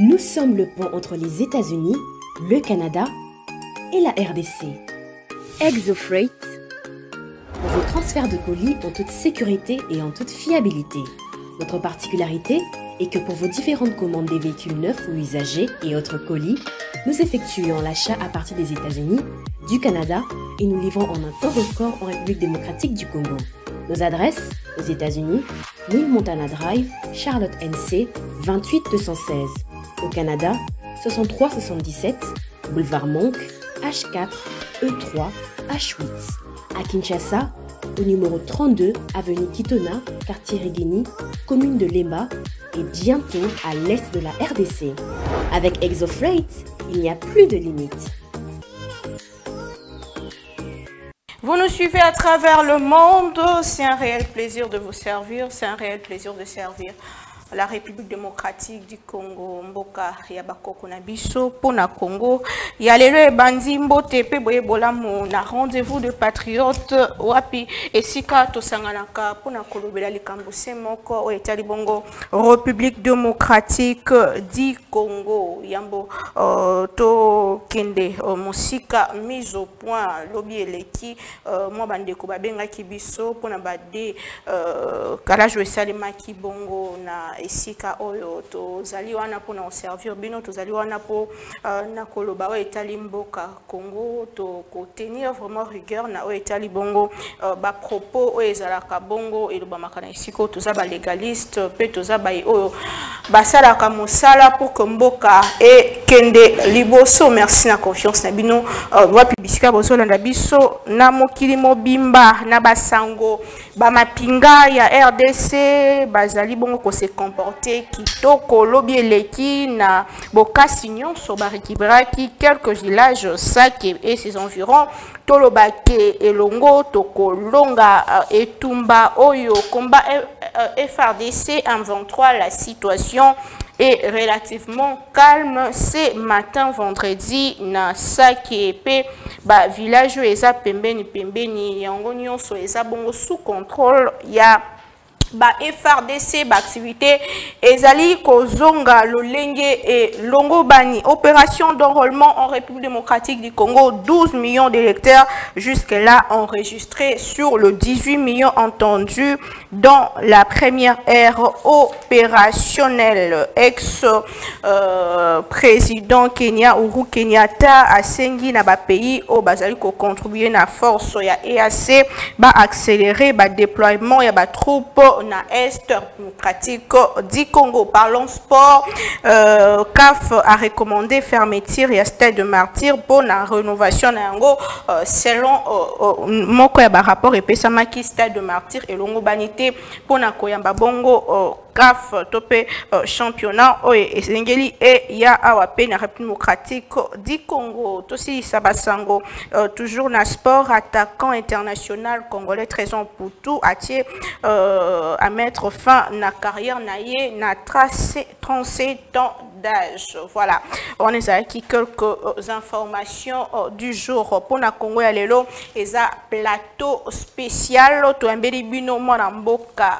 Nous sommes le pont entre les États-Unis, le Canada et la RDC. ExoFreight pour vos transferts de colis en toute sécurité et en toute fiabilité. Notre particularité est que pour vos différentes commandes des véhicules neufs ou usagés et autres colis, nous effectuons l'achat à partir des États-Unis, du Canada et nous livrons en un temps record en République démocratique du Congo. Nos adresses aux États-Unis, 1000 Montana Drive, Charlotte NC, 28216. Au Canada, 6377, boulevard Monk, H4, E3, H8. À Kinshasa, au numéro 32, avenue Kitona, quartier Rigini, commune de Lema, et bientôt à l'est de la RDC. Avec ExoFreight, il n'y a plus de limite. Vous nous suivez à travers le monde, c'est un réel plaisir de vous servir, c'est un réel plaisir de servir la République démocratique du Congo, Mboka, Yabako, Konabiso, Pona Congo, Yalele, Bandi, Mbote, Peboye, Bolamo, na rendez-vous de patriotes, Wapi, Esika, Tosanganaka, Pona Kolobela, Likambose, Moko, Oetali Bongo, République démocratique du Congo, Yambo, To Kende, Mosika, mise au point, Lobby Eleki, Mwabande, Kobabenga, Kibiso, Pona Bade, Kalajwe Salimaki, Bongo, na esika oyo tozali wana pona on servir bino tozali wana po na koloba oyo etali mboka Congo to tenir vraiment rigueur na oyo etali bongo ba propos oyo ezalaka bongo elobamaka na esiko toza ba légaliste pe toza ba oyo basalaka mosala pour que mboka e kende liboso. Merci na confiance na bino wa publicité bozolanda biso na mokili mobimba na basango ba mapinga ya RDC bazali bongo ko comporté kitoko lobby leki na bokasignon sobariki quelques villages Sake et ses environs tolobake elongo tokolonga etumba oyo combat FARDC M23. La situation est relativement calme ce matin vendredi na Sake et ba village eza pembeni pembeni yango nyonso eza bongo sous contrôle ya ba FARDC ba activité ezali kozonga lolenge et longo bani opération d'enrôlement en République démocratique du Congo. 12 millions d'électeurs jusque-là enregistrés sur le 18 millions entendus dans la première ère opérationnelle. Ex-président Kenya Uhuru Kenyatta asengi na ba pays au bazali ko contribuer na force ya EAC ba accélérer ba déploiement ya ba troupes na Est démocratique du Congo. Parlons sport. CAF a recommandé fermeture et stade de martyr pour la rénovation nango selon moko ya ba rapport et pesamaki stade de martyr et longo banité pour na koyamba bongo CAF topé championnat oye esengeli et ya awape na République démocratique du Congo. Tosi sabasango toujours na sport attaquant international congolais Trésor Poutou atier à mettre fin à la carrière naïe na tracé 37 ans d'âge. Voilà, on est acquis quelques informations du jour pour na Congo ya lelo eza plateau spécial to mbeli bino mwana mboka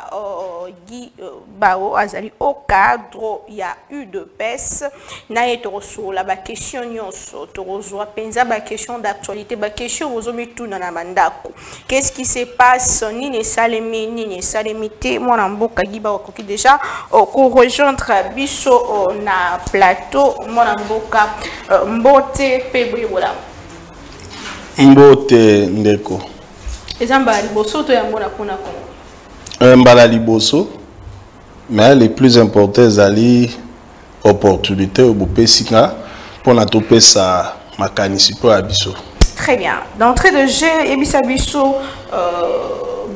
gi bao azali au cadre ya UDPS na etro sur la ba question nyonso torozwa penza ba question d'actualité ba question ozomituna na mandako qu'est-ce qui se passe nini salemi nini salemité mwana mboka gi bao koki déjà ko rejoindre biso na plateau Monamboka Mbote Pebri Wola Mbote Ndeko Ezamba Liboso to Yambona Kuna Kongo Mbala Liboso. Mais les plus importants ali opportunité au Bopesika pour la topé sa makanisipo abiso. Très bien. D'entrée de jeu Ebisabiso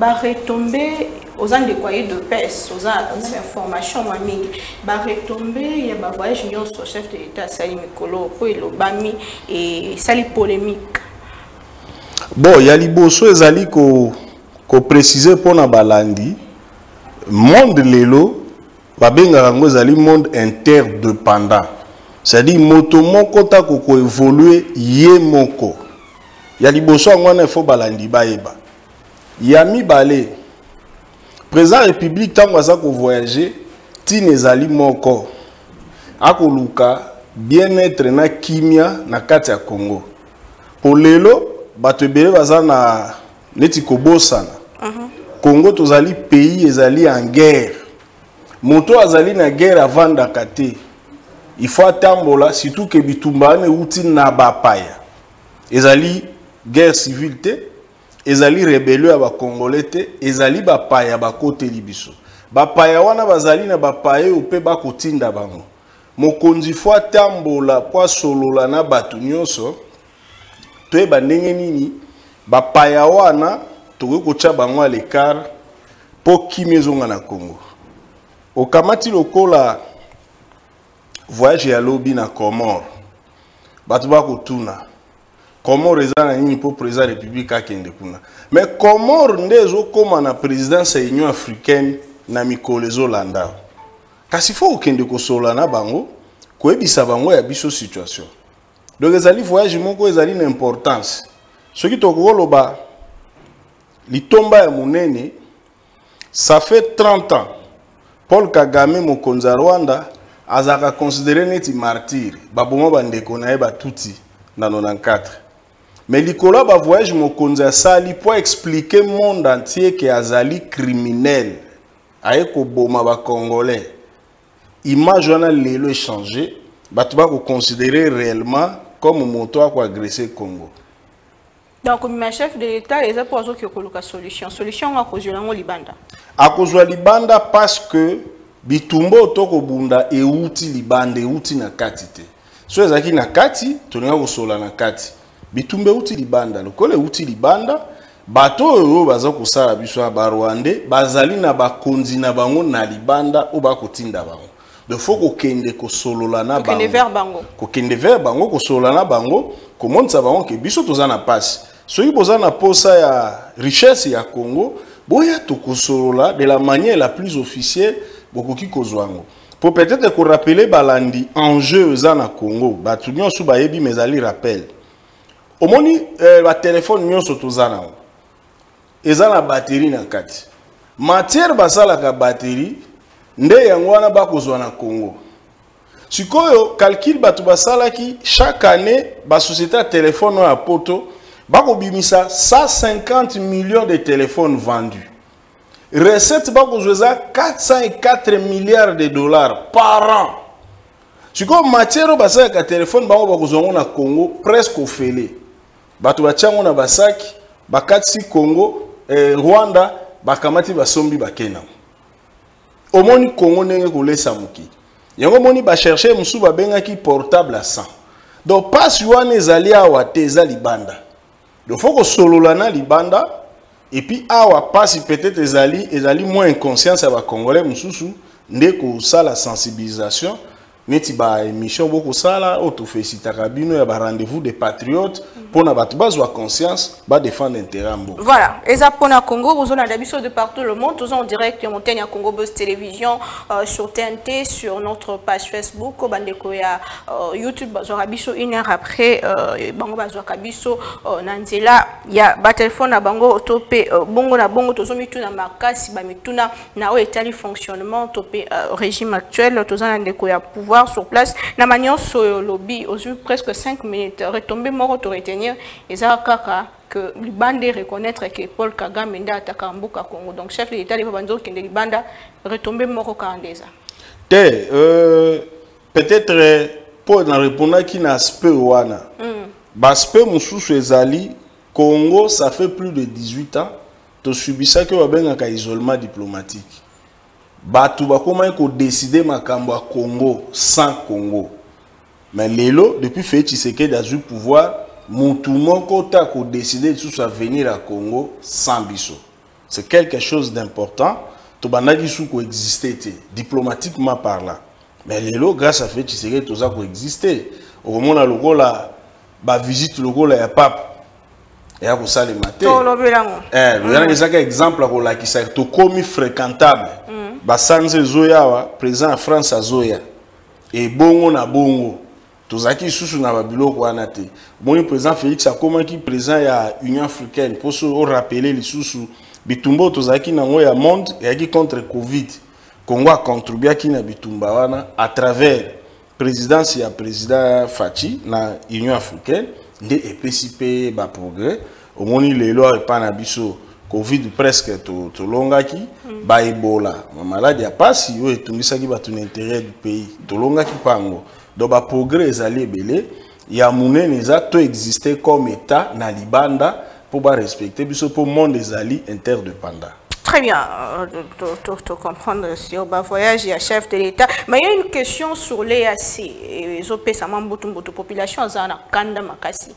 barré tombé aux ans de quoi de pèse, aux ans d'information, mamie, barré tombé, il y a un voyage union sur chef de l'État, Sali Mikolo, Poilo, Bami et Sali Polémique. Bon, il y a les bosso et Zali qu'on précisait pour la balandi, monde l'élo, le monde interdépendant. C'est-à-dire moto moko ta koko évoluer ye moko. Ya liboso ngwana fo balandi baeba. Ya mi balé. Président République tango asa ko voyager ti nezali moko. Akoluka bien-être na kimia na kati ya Congo. Po lelo bato bele baza na neti kobosana. Congo tozali pays ezali en guerre. Moto azali na guerre avant dakate. Il faut attendre là, surtout que bitumba ne outil na bapaya. Ezali guerre civile té, ezali rébellion ba congolais té, ezali bapaya ba côté libiso. Bapaya wana bazali na bapaya ou pe ba kotinda bango. Mokonzi faut attendre là pour solola na batu nyonso. Toé ba ndenge nini bapaya wana towe kocha bango à l'écart pour kimezonga na Congo. Okamati lokola voyage ya lobby na Comore. Batu ba kotuna. Comore eza na nini po président République akende kuna. Mais Comore ndezo koma na présidence ya Union africaine na mikolezo landa. Kasi fo okende ko sola na bango koyebisa bango ya biso situation. Donc ezali voyage moko ezali na importance. Soki tokoloba litomba ya munene ça fait 30 ans. Paul Kagame mokonzi ya Rwanda azaka considéré neti martyr baboma bandeko na ba tuti na 94 mais Nicolas ba voyage mokonzi asali pour expliquer au monde entier que azali criminel ayeko boma ba congolais image wana lelo échanger batu ba ko considérer réellement comme moto ako agresser Congo. Donc ma chef de l'état les a posé que coloka solution à cause de libanda parce que bitumbo toko bunda e uti libanda e uti na kati te. So ezaki na kati, tolinga kosola na kati. Bitumbe uti libanda, lokole uti libanda, bato yo baza kosala biso ba Rwandais, bazali na bakonzi na bango na libanda o bakotinda bango. De faut kokende kosolola na bango. Kokende vers bango kosola na bango, komonza bango ke biso toza na passe. So iboza na posa ya richesse ya Congo, boya to kosolola de la manière la plus officielle. Pour peut-être qu'on rappelle balandi enjeu za na Congo ba tunyo sou ba yebi mezali rappel omoni ba téléphone nyonso tozana ezana batterie na kati matière basala ka batterie nde yango na ba kozwa na Congo sikoyo calcul batu basala ki chaque année ba société téléphone na poto ba kobimisa 150 millions de téléphones vendus. Recette bakozoza 404 milliards de dollars par an. Si comme matière basa ka téléphone bango bakozonga na Congo presque au félé. Bato batiango na basaki bakati Congo Rwanda bakamati basombi bakena. Omoni Congo nenge kolesa muki. Yango moni ba chercher musu ba benga ki portable à 100. Donc passe yoane ezali awa teza libanda. Donc faut ko solola na libanda. Et puis, awa pas si peut-être les alliés moins inconscients à la Congolais, Moussou, n'est que ça la sensibilisation, mais tu as émission beaucoup ça là, autoféci tarabino, et rendez-vous des patriotes pour n'avoir pas conscience, va défendre l'intérêt. Voilà, et ça pour le Congo, vous avez l'habitude de partout le monde, tous en direct, montagne à Congo Buzz Télévision, sur TNT, sur notre page Facebook, au Bandekoya, YouTube, vous avez une heure après, Bango Bazoakabiso, Nanzela, il y a un téléphone à Bango, topé, Bongo na Bongo, tous en mituna, Makasi, Bamituna, Nao et Tali fonctionnement, topé régime actuel, tous en Bandekoya pouvoir. Sur place, la manière sur le lobby, aux yeux presque 5 minutes, retomber mort au retenir, et ça a que le bandé reconnaître que Paul Kagame a attaqué en Boka Congo. Donc, chef de l'État, il va dire que le bandé retomber mort au Candéza. Peut-être pour répondre à qui n'a aspect ouana. Aspect moussou sur les alliés, Congo, ça fait plus de 18 ans, tu subis ça que tu as un isolement diplomatique. Batu ba comment qu'on décider makambo Congo sans Congo. Mais lelo depuis Félix Tshisekedi a eu pouvoir mutumo kota ko décider sous sa venir à Congo sans biso. C'est quelque chose d'important to banadi sous ko exister diplomatiquement parlant. Mais lelo grâce à Félix Tshisekedi toza ko exister. Au moment la lokola ba visite lokola ya pape et à ko salé matin. To lobelango. Le exemple ko la ki sa to komi fréquentable. basanze zoya wa président France azoya et bongo na bongo tozaki susu na babiloko wana te bon président Félix a comment qui président ya Union africaine pour se rappeler les susu bitumbo tozaki na ngoya monde ya ki contre Covid Congo a contribué ki na bitumba wana à travers présidence ya président Fachi na Union africaine ndé epesipe ba progrès au moni lelo pa na biso Covid presque tout longa qui ba Ebola ma maladie a passé yo etungisa ki ba tout intérêt du pays tout longa ki pango donc ba progrès ezali belé ya munene eza to exister comme état na libanda pour ba respecter biso pour monde ezali interdépendant. Très bien, tu comprends sur le voyage et chef de l'État. Mais il y a une question sur l'EAC. Les OP, ça m'a beaucoup de population, ça a Kanda Makasi,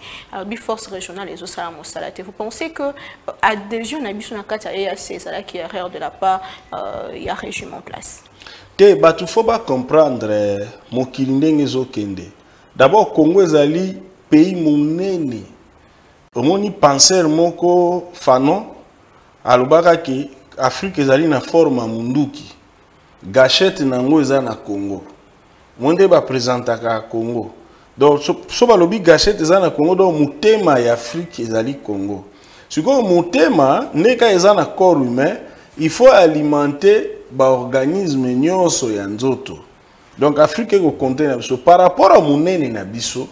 force régionale, les OSA Moussalate. Vous pensez que l'adhésion à l'EAC, c'est là qui est erreur de la part, il y a un régime en place. Il faut comprendre mon Kilindeng Zokende. D'abord, le Congo est un pays monnaie. On pense à Moko Fanon, à l'Obaraki. Afrique ezali na forme ya munduki gâchette nango eza na Congo monde ba présentaka Congo donc so ba lobi gâchette eza na Congo donc mutema ya Afrique ezali Congo siko mutema neka eza na corps humain il faut alimenter ba organisme nyoso ya nzoto donc Afrique eko compter na biso par rapport à munene na biso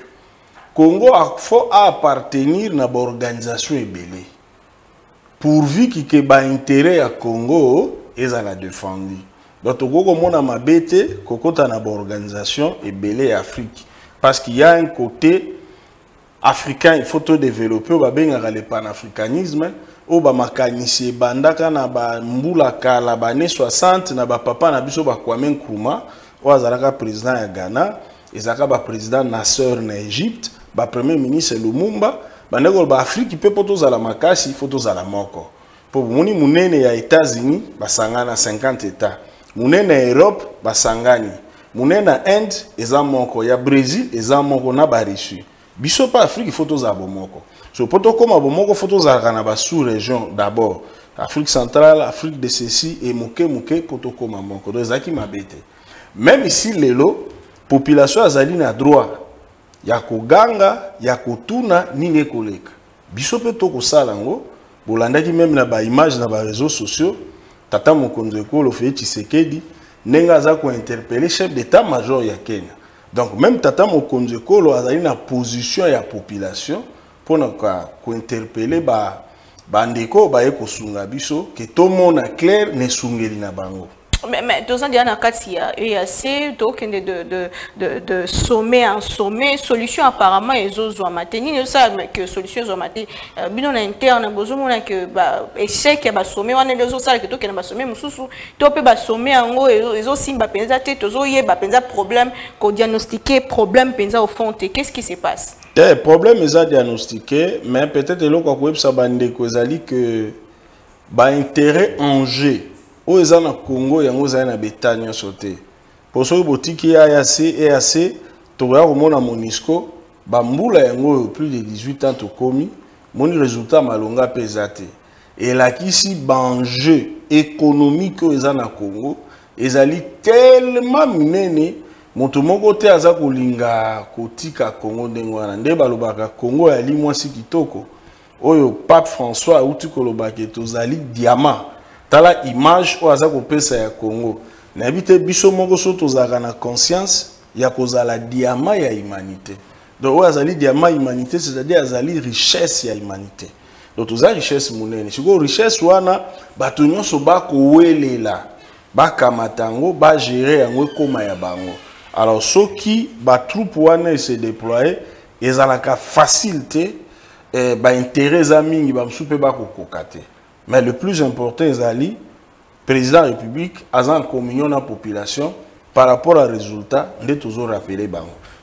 Congo faut appartenir na ba organisation ebele pourvu que ba intérêt à Congo ils à la défendu donc au Congo mon ama bête kokota na organisation et belé Afrique parce qu'il y a un côté africain il faut tout développer ba benga le panafricanisme o ba makanisi bandaka na ba mbulaka la bane 60 na ba papa na biso ba Kwame Nkrumah o azalaka président ya Ghana ezaka ba président na sœur na Égypte ba premier ministre Lumumba. L'Afrique peut pas à la Makassi, il faut à la Moko. Pour moni mounene aux États-Unis, basangana 50 États. Mounene en Europe, basangani. Mounene en Inde, ezamoko. Ya Brésil, ezamoko na barissu. Biso pa Afrique, il faut à Bomoko. So poto comme Bomoko, faut à la sous-région d'abord. Afrique centrale, Afrique de ceci et moke poto comme Moko. Donc ezaki mabete. Même ici lelo, population azali na droit. Yako ganga, yako tuna, nine koleka. Bisope toko salango, bolandaki même na ba image na ba réseaux sociaux, tata mokonzeko lo Félix Tshisekedi, nenga za ko interpeller chef d'état-major ya Kenya. Donc même tata mokonzeko lo azali na position ya population pona ko interpeller ba bandeko ba eko sunga biso ke to mona clair ne sungeli na bango. Mais deux ans il y a EAC, donc de sommet en sommet, solution apparemment les autres ont maintenu. Nous savons que solution ont maintenu. Bien on interne, besoin on que bah échec bah sommet, on a les autres que donc on a sommet, mususu, top bah sommet en gros les autres simbah penza tête, tous autres bah penza problème qu'on diagnostiqué, problème penza au fond. Qu'est-ce qui se passe? Le problème est à diagnostiquer, mais peut-être le quoi quoi ça bande des causes que bah intérêt en jeu. Au Congo, il y a un bétania sauté. Pour ce qui est EAC, tu vois au monde à Monisco, Bamboula yango plus de 18 ans, tu commis, mon résultat malonga pesate. Et là, ici, l'enjeu économique au Congo, ils allaient tellement mener, mon tout mon côté à Zakulinga, Kotika, Congo, Denguanande, Balobaka, Congo, et Ali Mwansi Kitoko. Oyo, Pape François, Outukolobake, Tozali, Diamant. Tala image au hasard au pesa ya Congo. N'habite biso moko soto zaka na conscience ya kozala diamant ya humanité. Donc au hasard diamant humanité c'est-à-dire azali richesse ya humanité. Donc toza richesse monene. Siko richesse wana bato nyonso bakowelela. Bakamatango ba gérer yango koma ya bango. Alors soki ba troupe wana se déployer ezala ka facilité ba intérêt za mingi ba msupe ba kokokate. Mais le plus important, c'est le président de la République a en communion la population par rapport aux résultats. On est toujours rappelé.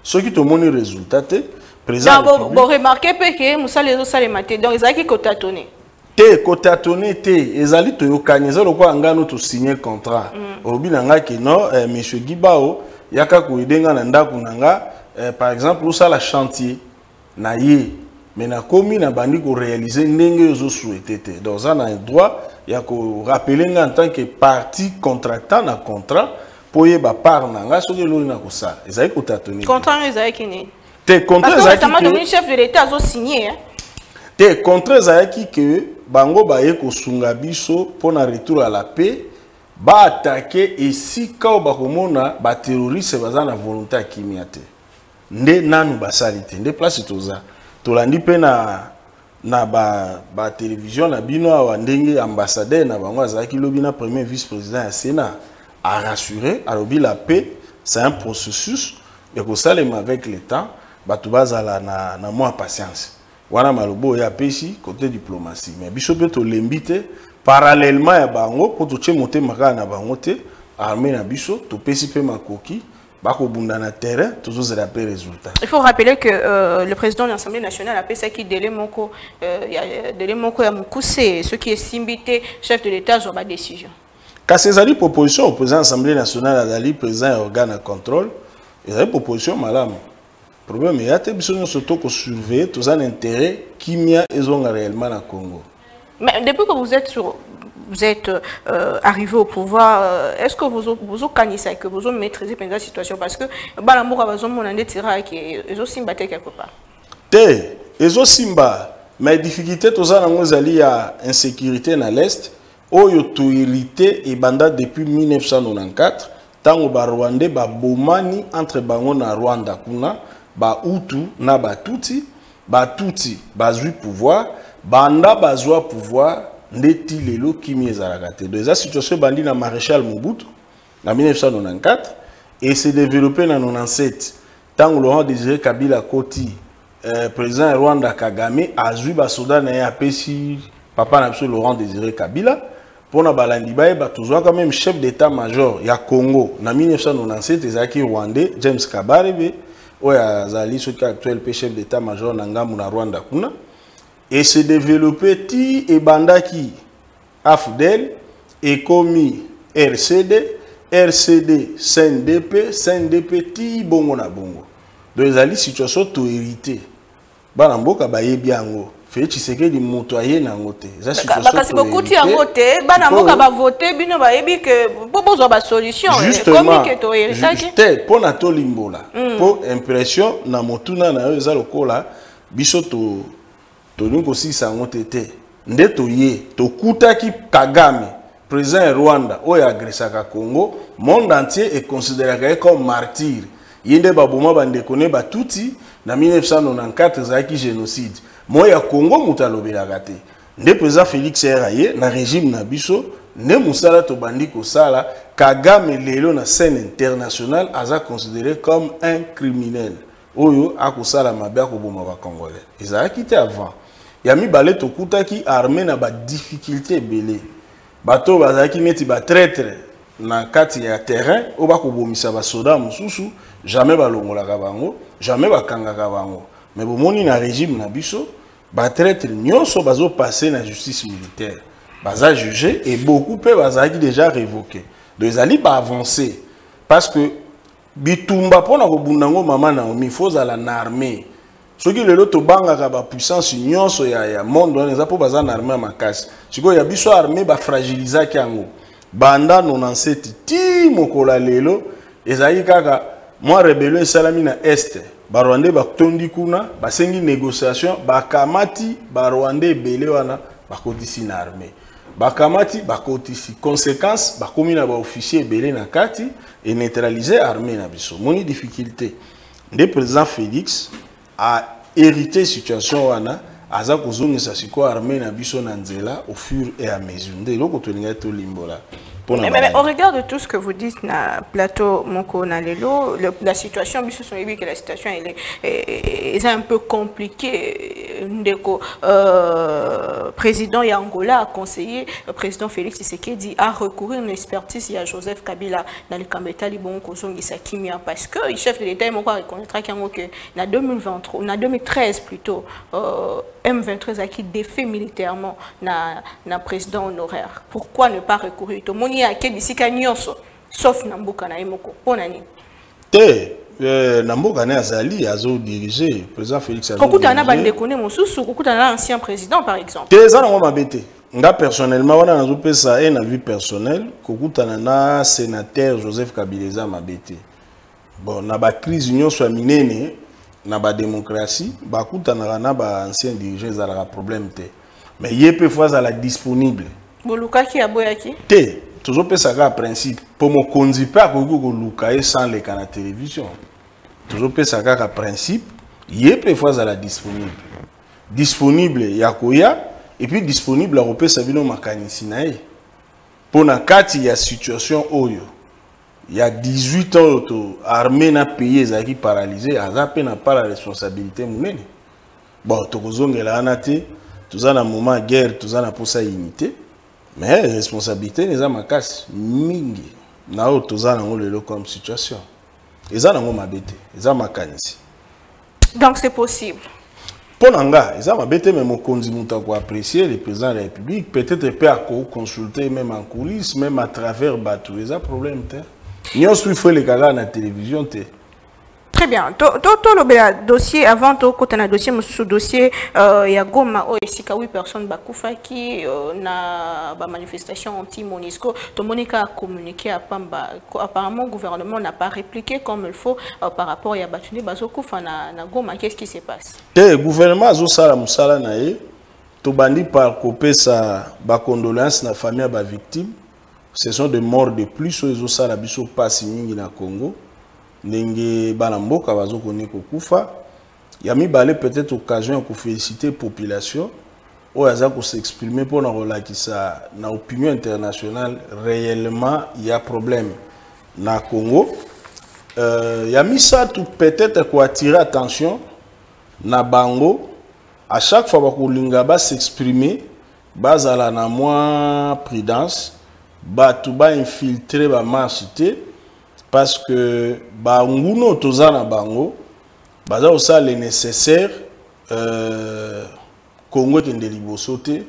Ce qui est le résultat, c'est le président de la République. Vous remarquez que Moussa les autres matin. Donc, ils ont été cotatonnés. Ils ont été cotatonnés. Ils ont signé un contrat. Ils ont dit que M. Gibao, il y a un par exemple, où ça la chantier. Mais na komi na bandi ko réaliser ndenge zo souhaité dans un droit ya ko rappeler en tant que partie contractant na contrat pour yeba par nanga soki lo na ko ça ezali ko tatoni contrat ezali kini te contrat ezali parce que notamment le chef de l'état zo signé te contrat ezali ki que bango baye ko sunga biso pour na retour à la paix ba attaquer et si ka ba komona ba terroriste baza na volonté kimia te nde nanu basalite nde place toza tolandi pe na ba télévision na bino awa ndenge ambassadeur na bango azaki lobi na premier vice-président ya Sénat a rassuré a lobi la paix c'est un processus et ko salema avec le temps batu bazala na moi patience wana malobo ya peshi côté diplomatie mais biso pe to lembite parallèlement ya bango pour to che monter maka na bango te armée na biso to peshi pe makoki. Il faut rappeler que le président de l'Assemblée nationale a pensé qu'il délai moko ya mokuse ce qui est simbité chef de l'État sur la décision. Quand ces ali proposition au président de l'Assemblée nationale ali président organe à contrôle, ils avaient proposition madame. Le problème est que nous sommes surveiller tous les intérêts qui sont réellement dans Congo. Mais depuis que vous êtes sur arrivé au pouvoir, est-ce que vous organisez, que vous maîtrisez la situation? Parce que Balamour a besoin de tirer et ils ont simba quelque part. Ils ont simba, mais difficulté, tous les à insécurité dans l'Est, aux autorités et bandas depuis 1994, tant au Rwanda, ba Bomani entre Bango na Rwanda, kuna, ba Hutu, na ba Tutsi, ba zui pouvoir, banda ba zwa pouvoir. Neti lelo kimie zaragate. Donc la situation bandi na maréchal Mobutu en 1994 et s'est développée en 1997. Tant Laurent Désiré Kabila Koti, président Rwanda Kagame, a joué ba soda na apesi papa na Laurent Désiré Kabila pour na balandi baye ba toujours quand même chef d'état-major ya Congo en 1997 ezaki Rwandais James Kabarebe oya zali soki actuel chef d'état-major na ngamu na Rwanda kuna. Et se développer ti et banda qui AFDEL et commis RCD SNDP ti bongo na bongo. Donc ils allaient situation tout hérité. Balambo kabaye biango. Félix Tshisekedi motoyer na ngote. Ça situation. Parce que beaucoup ti ngote, balambo kaba voter bino ba yebi que bozo ba solution comme que to héritage. Juste pour na to limbola. Pour impression na motuna na eza lokola biso to nous aussi ça ont été détoyé tokuta ki Kagame président Rwanda oya agressaka Congo monde entier est considéré comme martyr yende baboma bande koné ba tuti na 1994 za ki génocide moya Congo mutalobelaka te ndé président Félix Tshisekedi na régime na biso ne musala to bandi ko sala Kagame lelo na scène internationale aza considéré comme un criminel oyo akosala mabya ko boma ba congolais ezaki te avant. Yami balé tokuta ki armée na ba difficulté belé. Bato bazaki neti ba traître na kati ya terrain oba ko bomisa ba soda mususu jamais ba longola ka bango, jamais ba kanga ka bango. Mais bomoni na régime na biso ba traître nyoso bazo passer na justice militaire. Baza jugé et beaucoup pe bazaki déjà révoqué. Donc ezali ba avancer parce que bitumba pona ko bundango mama na omi foza la na armée. Ceux qui le to banga ba puissance union so ya monde on les a pour bazan armée makasi siko ya biso armée ba fragiliser kango banda 97 ti mokola lelo ezali kaka moi rébellion salami na est ba Rwanda ba tondi kuna ba sengi négociation ba kamati ba Rwanda belé wana ba kotisi na armée ba kamati ba kotisi conséquence ba komina ba officier belé na kati et neutraliser armée na biso moni difficulté des président Félix a hérité situation wana aza kozongisa siko armée na biso na nzela au fur et à mesure nde loko tolinga to limbola. Mais au regard de tout ce que vous dites na plateau moko na lelo la situation biso son yebi que la situation elle est un peu compliquée ndeko président ya Angola a conseillé président Félix Tshisekedi à recourir une expertise ya Joseph Kabila dans le Kambeta libon kozongisa kimia parce que le chef de l'État moko reconnaîtra kango que na 2023 na 2013 plutôt M23 a qui défait militairement na président honoraire. Pourquoi ne pas recourir? Tout le monde a qui dit qu'il y a sauf Nambuka na Emoko. Pourquoi? Namogane Azali azo dirigé président Félix Azali. Kokutana bandekone mosusu kokutana ancien président par exemple. Teza ngo mabete. Nga personnellement wana nazo pesa na vie personnelle kokutana na sénateur Joseph Kabila mabete. Bon na ba crise union soit minene na ba démocratie ba kokutana na ba ancien dirigeant za la problème té. Mais yé peu fois à la disponible. Bolukaki aboyaki. Té. Toujours pesa ka principe pour mon conduit pas ko lukae sans les canaux télévision. Toujours pesa ka principe yé peu fois à la disponible. Disponible yakoya et puis disponible à repesa bino makanisi nae. Pour na kati ya situation oyo. Il y a 18 ans armée na pays ezaki paralysé azape na pas la responsabilité munene. Bon tokozongela anate toza na moment guerre toza na posa unité. Mais les responsabilités, les amakas, mingi, nao toza nango lelo comme situation. Les nango mabete, les amakanisi. Donc c'est possible. Ponanga, les amabete, même au condimuta ko apprécier les présidents de la République, peut-être peut à consulter même en coulisses, même à travers bateau, les a problème te. Nyon suivre les gars à la télévision te. Très bien. Toto le dossier avant tout côté na dossier sous dossier il y a goma o esika 8 personnes bakufa qui na ba manifestation anti Monisco to Monica a communiqué à Pamba apparemment le gouvernement n'a pas répliqué comme il faut par rapport ya batuni bazokufa na goma qu'est-ce qui se passe le gouvernement azo sala musala nae to bandi par kopesa ba condoléances na famille ba victime ce sont des morts de plus ozo sala biso passe mingi na Congo Nenge balamboka bazo koneko kufa yami balé peut-être occasion ko féliciter population o aza ko s'exprimer pour na relakisa na opinion internationale réellement il y a problème na Congo yami ça tout peut-être ko attirer attention na bango à chaque fois ba ko linga ba s'exprimer bazala na moins prudence ba tout ba infiltrer ba marchité parce que banguno tozana bango baza osa le nécessaire Congo tende liboso te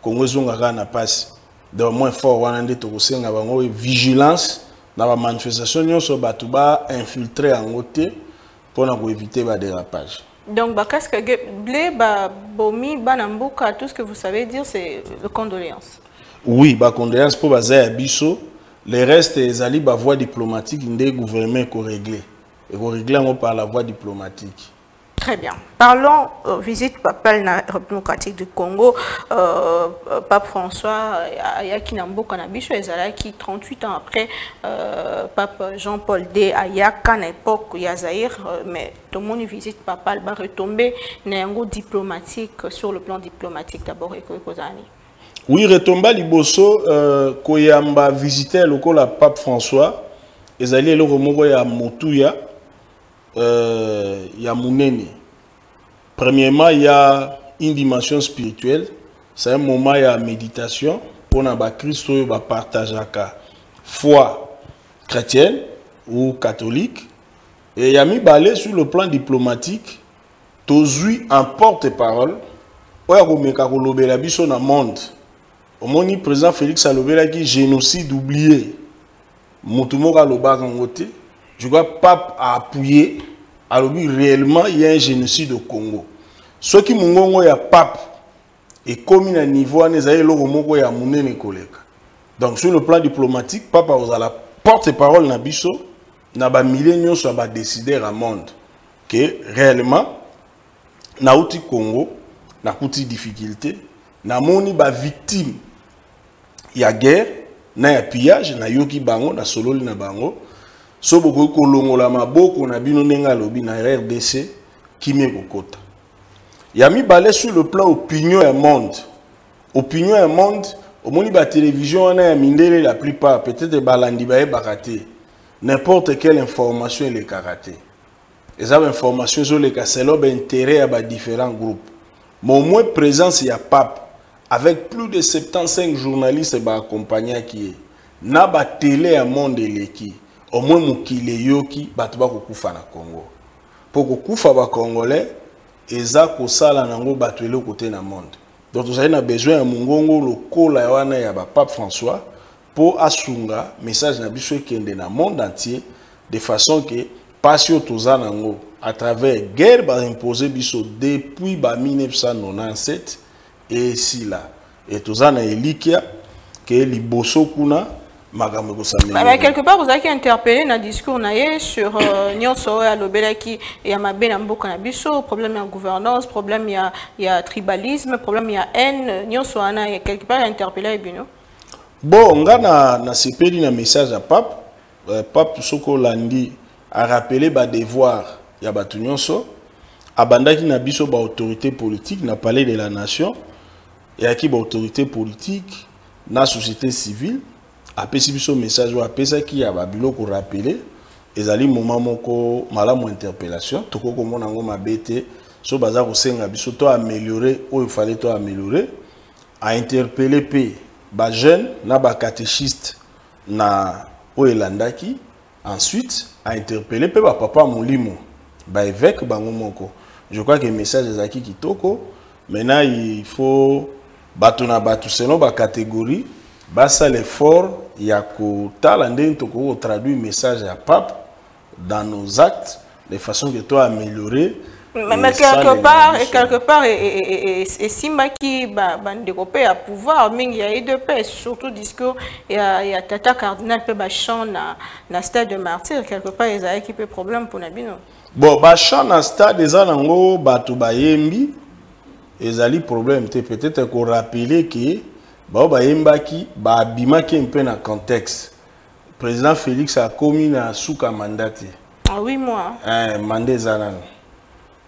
Congo zonga ka na passe dans moins fort wana nde to kosenga bango vigilance na ba manifestation nyonso batu ba infiltrer yango te pona ko éviter ba dérapage. Donc ba casque blé ba bomi bana mboka tout ce que vous savez dire c'est le condoléance. Oui ba condoléance pour baza ya biso. Les restes et les alliés par voie diplomatique, le gouvernement est réglé. Et réglé par la voie diplomatique. Très bien. Parlons visite papale na République démocratique du Congo. Pape François, Ayaki Nambo Kanabisho, Ezalaki, 38 ans après, Pape Jean-Paul II, Ayaka, à l'époque, Yazahir, mais tout le monde visite papale, va retomber, Nengo diplomatique, sur le plan diplomatique d'abord, et Kozani. Oui, retomba liboso koyamba visiter lokola Pape François ezali eloko moko ya motuya ya munene. Premièrement, il y a une dimension spirituelle, c'est un moment ya méditation pona ba Christ oyo ba partageaka foi chrétienne ou catholique et ya mibale sur le plan diplomatique tozui en porte-parole oya ko meka ko lobela biso na monde. Au moment où président Félix a lobé qui génocide oublié, Moutoumora Loba Kangote, je crois pape a appuyé, a lobé réellement il y a un génocide au Congo. Ceux qui m'ont dit pape et comme il a niveau à Nézaïe, l'Oromogo et à Mounen et collègues. Donc sur le plan diplomatique, pape a la porte-parole Nabiso, n'a pas milléniaux soit pas décider à monde que réellement, n'a outil Congo, n'a outil difficulté, n'a moni ba victime. Il y a guerre, il y a pillage, il y a yoki bango, il y a sololi na bango. So boko kolongo la maboko na bino nenga lobi na RDC qui me kokota. Il y a mis balai sur le plan opinion et monde. Opinion et monde, au moni ba télévision on a mindele la plupart peut-être balandi ba e bakate. N'importe quelle information elle est karatée. Les informations sur les casselob intérêt à ba différents groupes. Mon moins présence il y a pape avec plus de 75 journalistes qui accompagnent qui est na ba télé à monde leki au moins mukile yoki batuba ko kufa na Congo poko kufa ba congolais eza ko sala nango batuelo côté na monde donc vous avez na besoin ya mungongo lokola wana ya ba pape François pour asunga message na biso kende na monde entier de façon que passion tozanango à travers guerre va imposer biso depuis 1997 et ici là et tozana elikia que liboso kuna magambo kosamela. Mais quelque part vous avez interpellé na discours naie sur nyonso ya lobelaki ya mabe na mboka na biso problème ya gouvernance, problème ya tribalisme, problème ya haine nyonso ana ya quelque part interpellé bino. Bon ngana na sepeli na message à pape pape Sokolandi a rappelé ba devoir ya batu nyonso abandaki na biso ba autorité politique na palais de la nation et aki ba autorité politique na société civile a pesi biso message wa pesa ki ya ba biloko rappeler ezali moment moko malamu interpellation toko komona ngo mabete so baza kosenga biso to améliorer o il fallait to améliorer a interpeller pe ba jeune na ba catéchiste na Oelandaki, ensuite a interpellé pe ba papa Molimo ba évêque bango moko. Je crois que le message est acquis kitoko. Maintenant il faut batona batu selon ba catégorie basa l'effort ya ko talande to ko traduire message à pape dans nos actes de façon que toi améliorer. Mais quelque part, et Simba qui découpé à pouvoir, mais il y a eu deux paix, surtout discours, il y a Tata Cardinal qui Bachan dans le stade de martyr, quelque part, ils ont équipé problème pour Nabino. Bon, Bachan dans le stade, ils ont eu des problèmes. Peut-être qu'on rappelait que Bima qui est un peu dans le contexte. Le président Félix a commis un souka mandaté. Ah oui, moi. Mandé Zanan.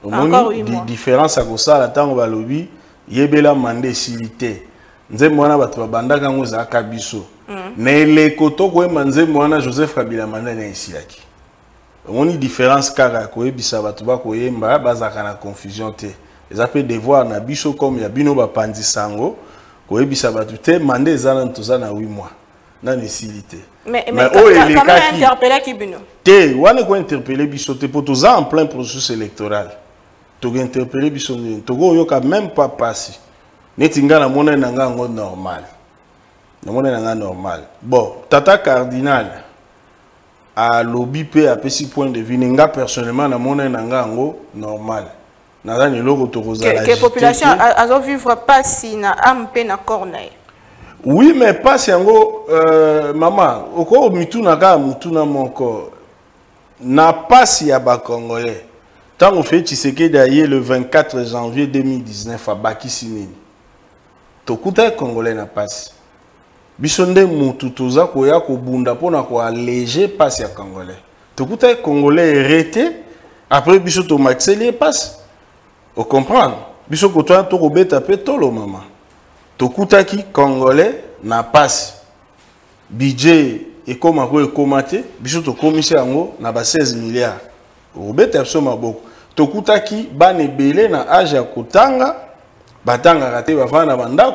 Au moins, la différence à ça, la tango balobi, yebela mandé silité. Nze mwana batwa banda kango za kabiso. Ne le koto ko manze mwana Joseph Kabila manda na isiaki. On ni différence kaka ko ebisa batu ba ko yemba bazaka na confusion te. Ils appellent devoir na biso comme ya bino ba pandi sango ko ebisa batu te mandé zana ntoza na 8 mois. Na silité. Mais oh il est interpellé ki bino. Te wana ko interpeller biso te pour toza en plein processus électoral. Tu as interpellé Bissonné, tu n'as même pas passé. Tu n'as pas normal. Bon, Tata Cardinal, à l'OBP, à petit point de vue, personnellement, normal. Que population ne vivre pas si na ampe na corneille. Oui, mais pas si maman, au corps, n'a pas si à bas Congolais. Tant qu'on fait Tshisekedi d'ailleurs le 24 janvier 2019 à Bakissinini, Tokuta Congolais n'a pas. Bissonde Moutoutouza Koya Kobunda pour n'avoir allégé passe à Congolais. Tokuta Congolais arrêté après Bissoto Maxeli passe. Vous comprenez? Bissoto Kotoa Torobé tapé Tolo Maman. Tokuta qui Congolais n'a pas. Budget et comme à quoi est comaté, Bissoto commissaire n'a pas 16 milliards. Robert absolument beaucoup. Tokuta ki banebele na aja kotanga batanga raté bavana bandako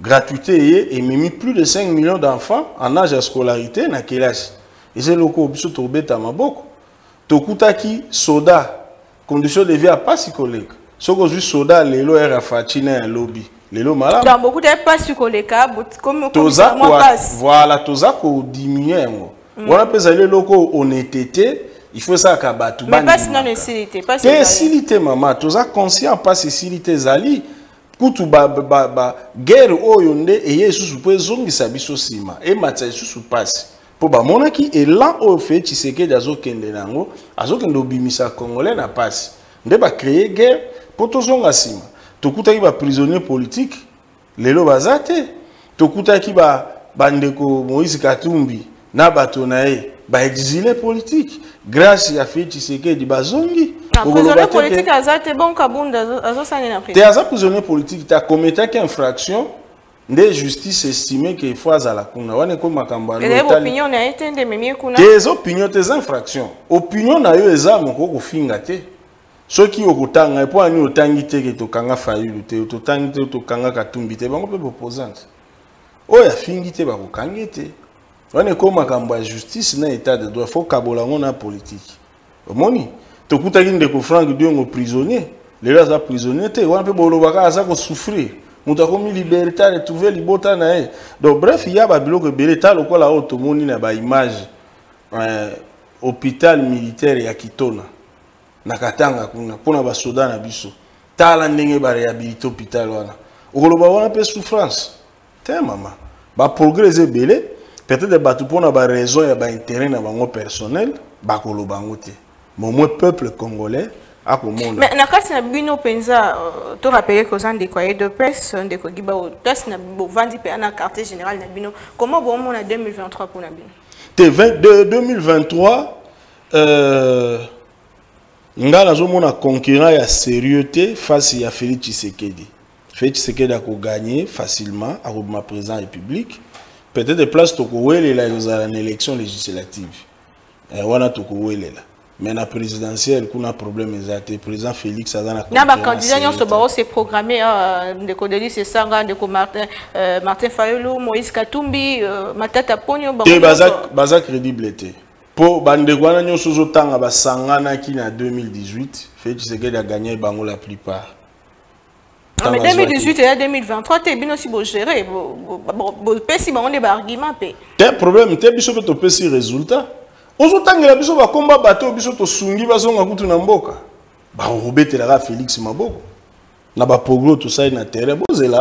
gratuité et même plus de 5 millions d'enfants en âge de scolarité na kelasi. Et c'est loko biso tobeta maboko. Tokuta ki soda condition de vie à pas psychologique. Soko juste soda lelo era fatina lobby. Lelo malade. Dans beaucoup de pas psychologique comme toza passe. Voilà toza ko diminuer ngo. Voilà pesalé loko honnêteté. Il faut ça qu'à battre. Mais pas sinon facilité, pas facilité maman. Tous à conscient pas facilité zali. Kutu ba guerre au yonde et Jésus supposé zongi sabiso sima et matsa Jésus suppasse. Pour ba monaki et là au fait Tshisekedi d'azo kende nango azo kende obimisa congolais na passe. Nde ba créer guerre pour tous zonga sima. Tokuta ki ba prisonnier politique lelo bazate. Tokuta ki ba bandeko Moïse Katumbi na batonae. Bah exilé politique grâce à fait Tshisekedi bazongi prisonnier politique azate bon kabunda azosani na prison. T'es azat prisonnier politique t'as commis qu'une infraction de justice estimée qu'il faut à la kuna wana ko makamba les opinions na etende mimi kuna des opinions tes infractions opinions na yo ezamu ko kufinga te ceux qui okotanga po ani otangi te ke tokanga Fayulu te otangi te tokanga Katumbi te bango pe opposante oya fingi te ba kokanga te. On est comme la justice dans l'état de droit. Il faut que la politique. Au moni, tu as dit que Franck Dion est prisonnier. Les gens sont prisonniers. On peut souffrir. On a commis liberté de trouver les beaux temps. Donc, bref, il y a des gens qui ont été en train de se faire. hôpital militaire ya Kitona na Katanga kuna pona ba soda na biso tala ndenge ba réhabiliter hôpital wana okoloba wana pe souffrance te mama ba progresser belé peut-être ba tu pona ba raison ya ba intérêt na bango personnel ba koloba ngote mon moi peuple congolais à monde. Mais na kasi na bino penza to rappeler que zan des courriers de presse des kogiba o tas na bo vandi pe na quartier général na bino comment bon mon na 2023 pour na bino de 2023 nga na zo mona concurrent ya sérieuxté face ya Félix Tshisekedi. Félix Tshisekedi a gagné facilement à ma président République. Peut-être des places tokowele la dans une élection législative. Wana tokowele là. Mais la présidentielle, qu'on a problème exact. Président Félix a dans la candidat on se barre c'est programmé de Kodeli c'est ça de Martin Fayulu, Moïse Katumbi, Matata Ponyo ba baza crédibilité. Pour bandegwana nyo sozo tanga ba sangana ki na 2018, Félix Tshisekedi a gagné bango la plupart. Non, mais 2018 et 2023, tu es bien aussi beau gérer. Si on est des arguments. Tu as un problème, tu as des résultats. Autant que la biso va combat bateau, biso to sungi baso ngakutu na mboka. Ba robete la Félix Maboko. Na ba poglo to sai na terre bozela.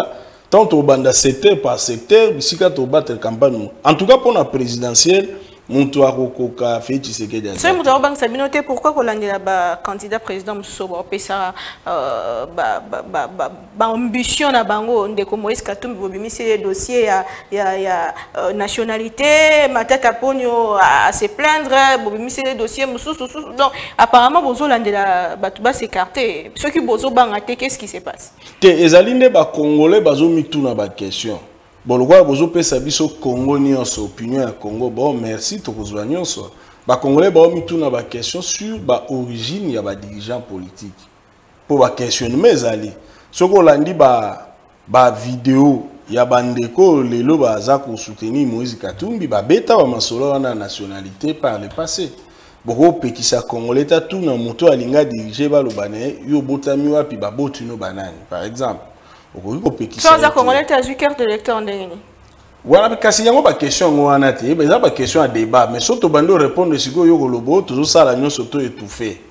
Tant to banda secteur par secteur, bisika to battre campagne. En tout cas pour la présidentielle, monto akokoka Félix Tshisekedi. C'est monto bank sabinoté pourquoi kolandela ba candidat président Msobo pesa ba ambition na bango ndeko Moïse Katumbi bobimisi les dossiers ya nationalité, Matata Ponyo à se plaindre bobimisi les dossiers mususu donc apparemment bozo landela batuba s'écarter. Ceux qui bozo bangate qu'est-ce qui se passe? Te ezalinde ba congolais bazo mituna ba question. Bon, le gars, vous avez sabiso Congo nyonso, opinion à Congo. Bon, merci, tout vous nyonso. Ba Congolais, ba omi tourne ba question sur ba origine ya ba dirigeant politique. Pour ba questionner mes alliés. Ce qu'on a dit ba vidéo ya bandeko lelo ba azako soutenir Moïse Katumbi ba beta ba masolo wana nationalité par le passé. Boko pekisa Congolais ta tout na moto alinga diriger ba lobane yo botami wapi ba botuno banani par exemple. Sans à Congolais, tu as eu carte de lecteur en dernier. Voilà, parce qu'il y a des questions à débat, mais surtout, bando répondre si vous avez toujours ça, la surtout étouffé.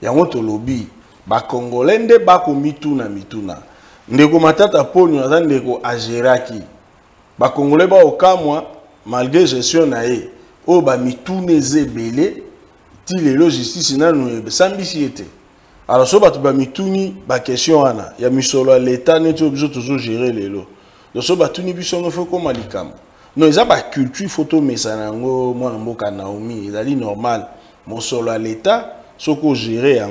Il y a un autre lobby. Les Congolais ne sont pas mituna mituna. Ne matata poni ndeko ajeraki. Ba Congolais ba okamwa malgré gestion nae. O ba mitune zebele ti lelo justice na nous sambisiete. Alors, si vous avez une question, l'État n'est pas obligé de gérer les lots. Donc, si vous avez une question, il faut qu'on m'a dit. Non, ils ont une culture photo, mais ça n'a pas de Naomi. Ils ont dit normal. Mon sol à l'État, ce qu'on gère,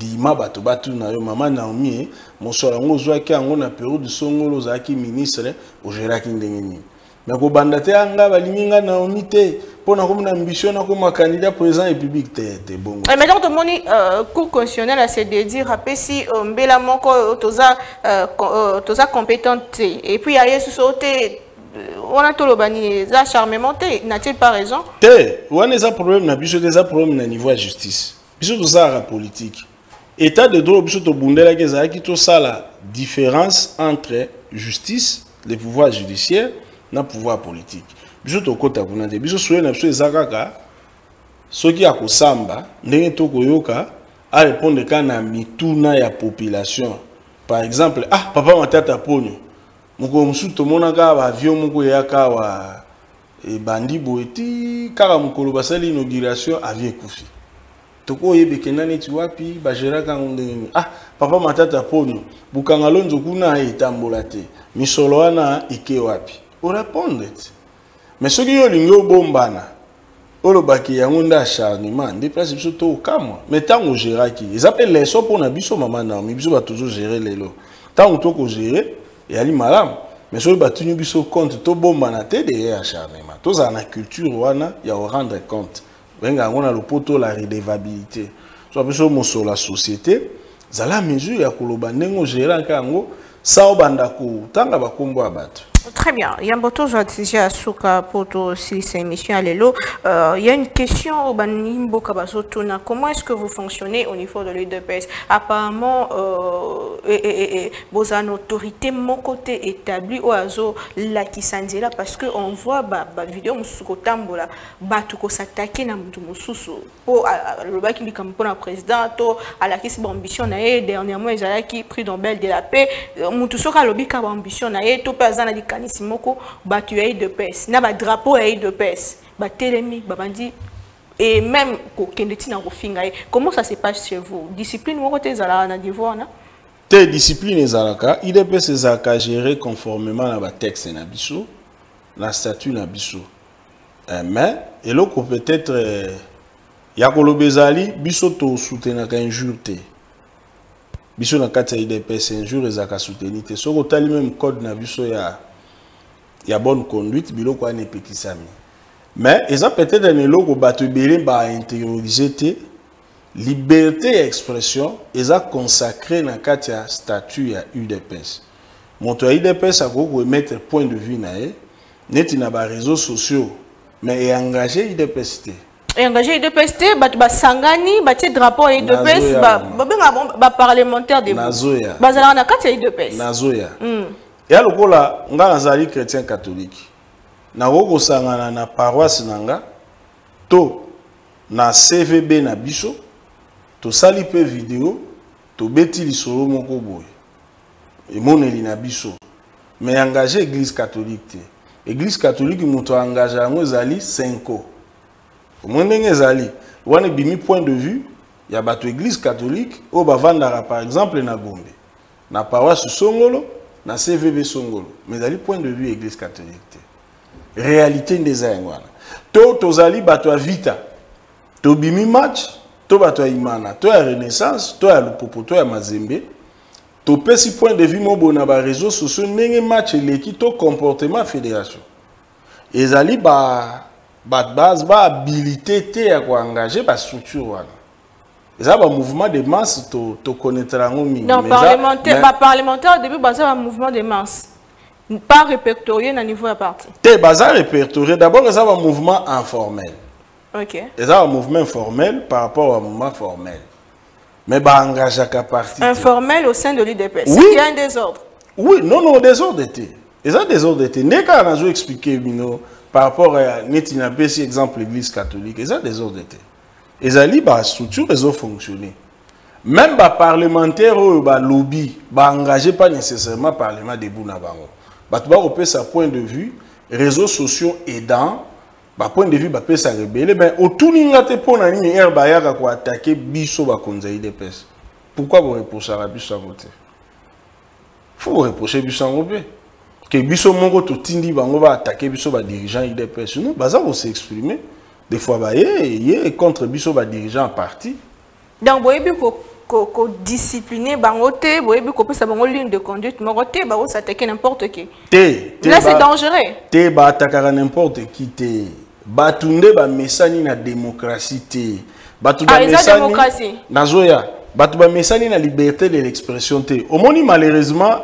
dit maman Naomi, mon sol à l'État, on a peur de son rôle aux ministres, au gérer qui n'est mais quand bandate anga balinga na omité pona comme ambition na comme candidat président république te bon mais donc moni cour constitutionnel a c'est de dire après si mbela moko toza compétente et puis aye sauter on a tout le bani za charmement n'a-t-il pas raison té on a des problèmes na biso des problèmes na niveau justice biso tout ça politique état de droit biso to bundela ke za ki tout ça la différence entre justice les pouvoirs judiciaires na pouvoir politique. Biso kota kuna de biso soye na biso ezakaka soki ya kosamba ndenge to koyoka a répondre ka na mituna ya population. Par exemple, papa Matata Ponyo moko musuto monaka ba avion moko yaka wa e bandi boeti kaka mukolo basali inauguration avion kufi. Toko yebeke nani ti wapi ba jeraka ndenge papa Matata Ponyo bukangalo nzokuna etambola te. Misolo wana ike wapi? Ou répondre. Mais ceux qui ont l'ingéo bombana, ou le baki yangunda acharnement, déplace surtout au Cameroun. Mais tant qu'on gère qui, ils appellent les soins pour n'abuser maman non, mais ils vont toujours gérer les lots. Tant qu'on peut gérer, et allez madame. Mais ceux qui battent nous bisous compte, tout bombana t'es derrière acharnement. Tous en la culture ouana, y a au rendre compte. Venga on a le poteau la redevabilité. Soit bisous mon sur la société, à la mesure y a que le bandé on gère un Cameroun, ça au bandako, tant la bakumbo abattre. Très bien. Yamboto Zatizia Souka Poto si c'est émission à l'élo. Il y a une question au Banimbo Kabazotuna. Comment est-ce que vous fonctionnez au niveau de l'UDPS? Apparemment, vos autorités, mon côté établi au Azo Lakisandela, parce qu'on voit la vidéo Moussouko Tambola, Batouko Satake Namoutou Moussouso, pour le bac qui lui campone à président, à la question d'ambition, dernièrement, ils allaient qui pris dans Belle de la paix, Moutousoka Lobby Kabambition, tout paysan a dit Kanis. Moko battu aïe de pèse n'a pas drapeau aïe de pèse battelemi babandi et même kokendetina rofingaï. Comment ça se passe chez vous? Discipline ou côté zala na devoir na té discipline zalaka IDPS zaka gérer conformément à ba texte na biso la statut na biso mais et loko peut-être yakolo bezali biso to soutenir ka injure té biso na kati IDPS injure zaka soutenir té soko tali même code na biso ya il y a bonne conduite, mais il y a petit sami. Mais ils ont peut-être un élo qui a été intériorisé, liberté d'expression, ils ont consacré dans le statut à l'UDPS. Mon UDPS a remettre point de vue, net n'a pas réseaux sociaux, mais est engagé l'UDPS. Et engagé l'UDPS, il sangani, il drapeau à l'UDPS, il parlementaire de Nazoya. Nazoya. Il y a le chrétien catholique. Na roko sangana na paroisse nanga to na CVB na biso to sali pe vidéo to beti li solo moko boy. Et mon eli na biso. Mais engagé l'église catholique. L'église catholique moto engagé ngo zali 5 ans. Mon ndenge zali, wana bimi point de vue ya bato église catholique o bavandara par exemple na Gombe. Na paroisse Songolo na CVB Songolo, mais il y a point de vue église catholique. Réalité des Aïngwana. To zali batwa vita. To bimi match, to batwa imana, to ya Renaissance, to ya Lupopo, to ya Mazembe. To pesi point de vue mon bonaba réseaux sociaux nenge match l'équipe to comportement fédération. Et zali ba base ba habilité te ya ko engager ba structure wana. C'est un mouvement de masse to connaîtra ngomi. Non, parlementaire au début bazar un mouvement de masse. Pas répertorié au niveau à parti. Té bazar répertorié d'abord c'est un mouvement informel. OK. C'est un mouvement formel par rapport à un mouvement formel. Mais ba engage à parti. Informel au sein de l'UDPS. Oui. Il y a un désordre. Oui, non désordre était. C'est un désordre était. Né quand on a expliqué bino par rapport à netina pesi exemple l'église catholique, c'est un désordre était. Ils allaient bas structure ils ont fonctionné. Même bas parlementaires ou bas lobby, bas engagés pas nécessairement parlement debout na bango. Bas tu vas opérer sa point de vue, réseaux sociaux aidant, bas point de vue bas peut s'arrêter. Ben au tout n'ingate pour nani hier baya quoi attaquer biso bas conseil des pes. Pourquoi vous reprochez à biso à voter? Faut reprocher biso à voter. Que biso mongo tout tindi bango va attaquer biso bas dirigeant des pes. Non, bas ça on s'est exprimé. Des fois, il y a contre Bissot, les dirigeants parti. Donc, vous avez discipliner, vous avez une ligne de conduite, vous avez s'attaquer n'importe qui. Là, c'est dangereux. Vous attaquer n'importe qui. Vous avez un message de la démocratie. Vous avez un démocratie. Vous avez un message de la liberté de l'expression. Au moins, malheureusement,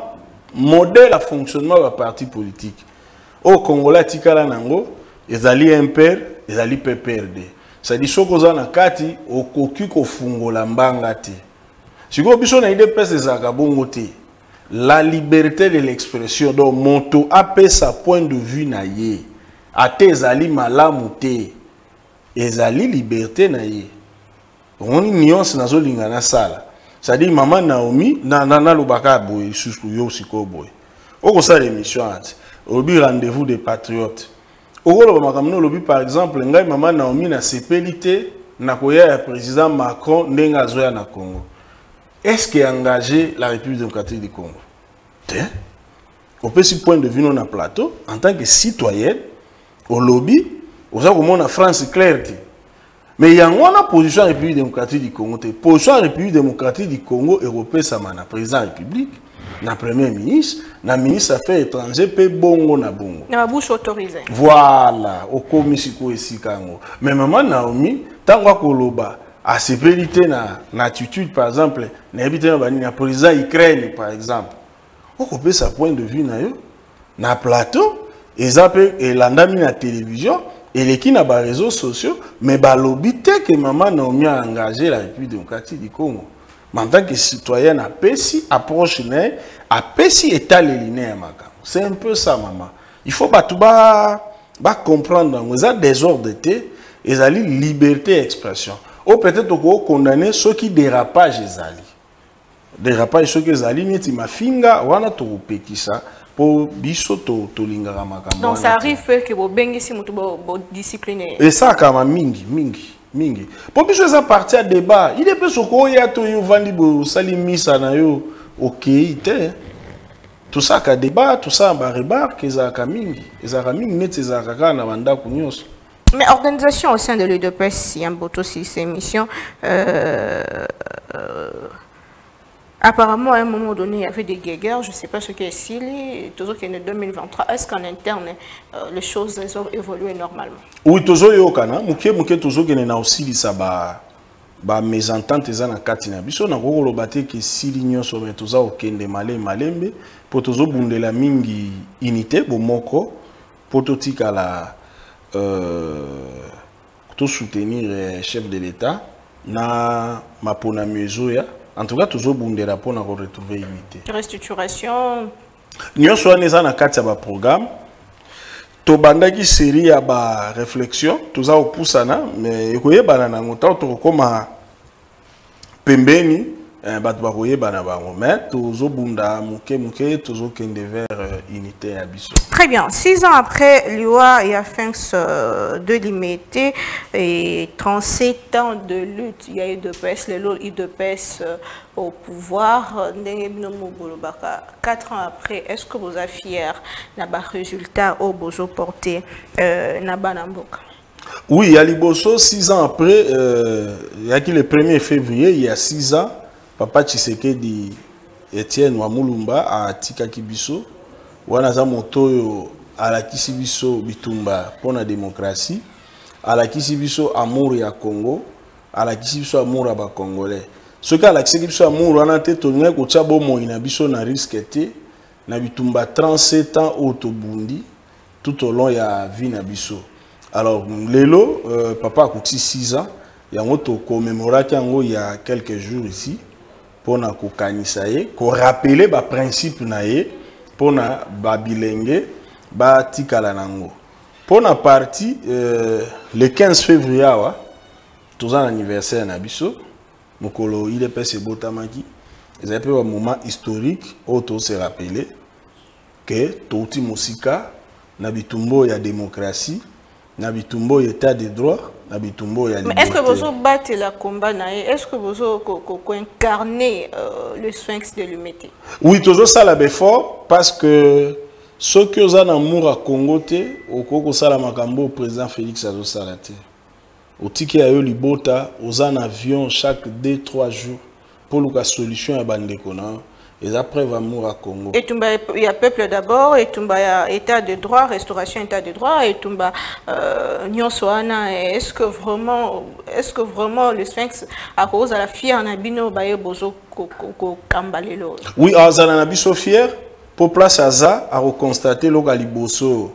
modèle à fonctionnement de la parti politique. Au Congolais, ils allaient un père. Ils allaient perdre. C'est-à-dire que les gens qui ont été fondés, la liberté de l'expression, donc monto appelle sa point de vue naie. Até zali malamouté. Ezali liberté naie. On y nuance dans zo lingana sala. C'est-à-dire maman Naomi na lobaka boy susuyo siko boy. Oko sa l'émission ante. Obi rendez-vous des patriotes. Par exemple, maman Naomi na sépélité na koya président Macron ndenga zoya na Congo. Est-ce qu'il a engagé la République démocratique du Congo? On peut si point de vue non à plateau en tant que citoyenne au lobby aux gens comme en France claire. Mais il y a une position de la République démocratique du Congo. Position de la République démocratique du Congo européenne ça mana président de la République. Na premier ministre, na ministre des Affaires étrangères, pe bongo na bongo. Na bouche autorisée. Voilà, au komisiko ici kango. Mais maman Naomi, tant que koloba, à sévérité na attitude par exemple, na habité na bani na président Ukraine par exemple. On peut sa point de vue na yo. na plateau, et l'andami na télévision, et les qui na ba réseaux sociaux, mais ba lobby que maman Naomi a engagé la République démocratique du Congo. Mais en tant que citoyenne, à Pessi, approche à Pessi et à l'éliné. C'est un peu ça, maman. Il faut pas tout comprendre. Vous avez des ordres de thé, ils ont liberté d'expression. Ou peut-être qu'on condamne ceux qui dérapagent les alliés. Dérapage ceux qui les alliés, mais tu m'as finga, ou on a tout pété ça. Donc ça arrive que vous bengissez votre discipline. Et ça, quand même, mingi. Pour que ça partie à débat, il est peu sur quoi il y a tout vendu salimi ça na yo ok tout ça qu'à débat tout ça en remarque ils ont mingi net ces araka na banda kunyoso. Mais organisation au sein de l'UDPS si en boto si ces missions apparemment, à un moment donné, il y avait des guéguerres, je ne sais pas ce qu'est Sili, toujours qu'il y a en 2023. Est-ce qu'en interne, les choses ont évolué normalement? Oui, toujours il y a toujours qu'il y a aussi des mésententes dans la Katina. Biso na koko lobate que Sili nyo somme toujours au Kende malé malembe, pour toujours bundela mingi unité bomoko, pour tout tika la tout soutenir chef de l'État na mapona mezoya. En tout cas, toujours bon des rapports pour retrouver l'unité. Restructuration. Nous sommes dans le programme. Tout banda qui série à ba réflexion, tout ça au poussana, mais il y a banana montant tout comme pembeni, batbaroyer banaba remet, toujours bon da muke, toujours qu'un devers unité à biso. Très bien. 6 ans après, l'UA et Afenx de l'IMET et 37 ans de lutte, il y a eu de PES, les lots de PES au pouvoir. 4 ans après, est-ce que vous êtes fiers d'un résultat au Bozo porté Nabanamboka? Oui, il y a Liboso, 6 ans après, il y a qui le 1er février, il y a 6 ans, Papa Tshisekedi Etienne Wamulumba à Tika Kibiso. Wana za moto à la kisibiso bitumba pour la démocratie, à la kisibiso amour ya Congo, à la kisibiso amour ba congolais. Ce qu'à la kisibiso amour on a été tourné au tchabo moina biso na risqueté na bitumba 37 ans autobundi tout au long ya vie na biso. Alors lelo papa akuti 6 ans yango to commémorer yango il y a quelques jours ici pour na ko kanisa ye ko rappeler ba principe na ye. Pour la Babilenge, Batikalanango. Pour la partie, le 15 février, tout ça l'anniversaire Nabiso, Mokolo, il est passé Botamaki. C'est un peu un moment historique, auto se rappeler que Touti Mosika, Nabitumbo, il y a démocratie, Nabitumbo, il y a état de droit. Mais est-ce que vous battez la combat? Est-ce que vous incarnez le sphinx de l'humanité? Oui, toujours ça là fort parce que ceux qui ont un amour à Congo, au Congo Salamakambo, au président Félix Salate, au ticket à eux, Libota, aux en avion chaque 2-3 jours pour la solution à Bandekona. Et après, amour à Congo. Et il y a peuple d'abord, et il y a état de droit, restauration état de droit, et il y a Nyon Soana. Est-ce que vraiment le sphinx a cause à la fière en abino, baye bozo, koko, kambalelo? Oui, à Zananabiso fier, pour place à ça, à reconstater l'ogaliboso,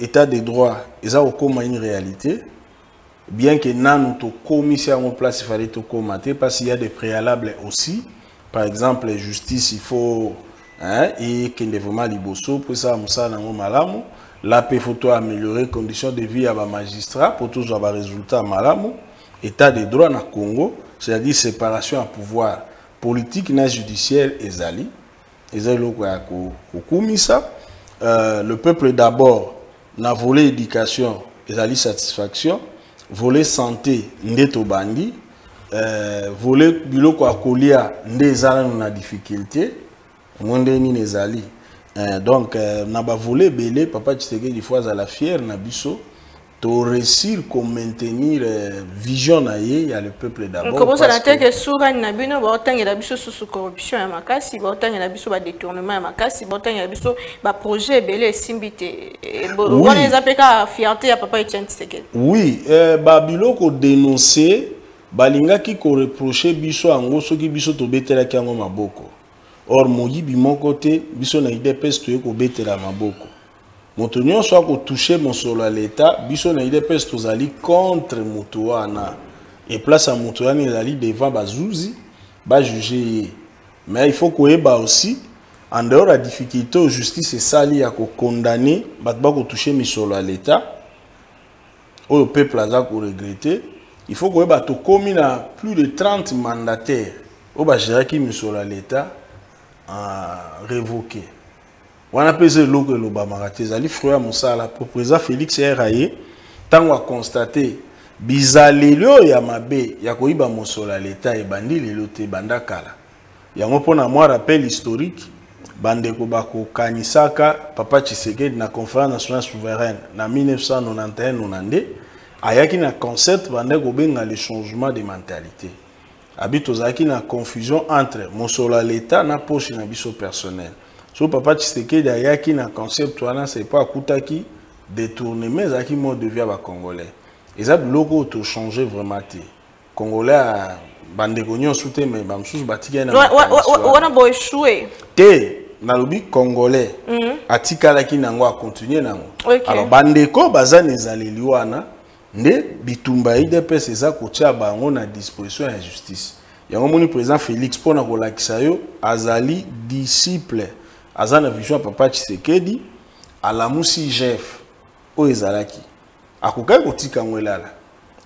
état de droit, et ça, on a une réalité. Bien que non, nous commissions en place, il fallait tout commenter, parce qu'il y a des préalables aussi. Par exemple, justice, il faut et qu'il y ait vraiment liboso pour ça, Moussa Nango Malamou. Là, il faut améliorer les conditions de vie à la magistrat pour tous avoir des résultats Malamou. État de droit dans le Congo, c'est-à-dire séparation à pouvoir politique, na judiciaire et Zali. Et Zali, le peuple d'abord, na volet éducation, et Zali satisfaction, volet santé, Ndeto Bandi. Voler biloko akolia ndezala na difficulté monde ni nezali donc na ba voler belé papa Tshisekedi fois à la fière na biso to réussir comme maintenir vision na ye ya le peuple d'abord. Comment ça la tête que sourane na bino ba otanga na biso sous corruption ya makasi ba otanga na biso ba détournement ya makasi ba otanga na biso ba projet belé simbité bo les apeka fierté ya papa Tshisekedi. Oui, ba biloko dénoncer balinga qui ko reprocher biso ango soki biso to betela ki ango maboko Or, moyibi mon côté, biso na ide pes toye ko betela maboko. Moto nyonso soit ko touche monsolo l'État, biso na ide pes tozali contre moto wana. Et place à moto wana ezali devant bazouzi, ba juger. Mais il faut ko yeba aussi en dehors la difficulté aux justice et sali à ko condamner, bat ba ko touche monsolo l'État. Au peuple aza ko regretter, il faut ko yeba to komi na plus de 30 mandataires au ba gérer ki monsolo l'État. Révoqué. On a pesé l'eau que l'Obama a été frère Moussala pour président Félix Eraye. Tant qu'on a constaté, Bizalelio Yamabe, Yakoiba Moussola, l'État et Bandi, l'Elote Bandakala. Yamopon a moi rappel historique, Bandeko Bako Kanisaka, Papa Tshisekedi, na conférence nationale souveraine, na 1991-92, Ayaki na concept Bandeko Benga le changement de mentalité. Habite aux acquis la confusion entre Moussola l'État na poche na biso personnel. So papa Tshisekedi ayaki na concept wana c'est pas koutaki détourner mais acquis mot devia ba congolais. Ezab logo to changer vraiment té. Congolais bande gonyon souté mais ba msous batika na. Wana boy choué. Té na lobi congolais atikala ki nango a continuer nango. Alors bande ko bazana ezaleli wana. Ne bitumba idp c'est ça ko tia bango na disposition à justice. Yango moni président Félix pona ko lakisa yo azali disciple azana vision papa Tshisekedi alamusi Jeff o ezalaki. Akoka ko tika ngwelala.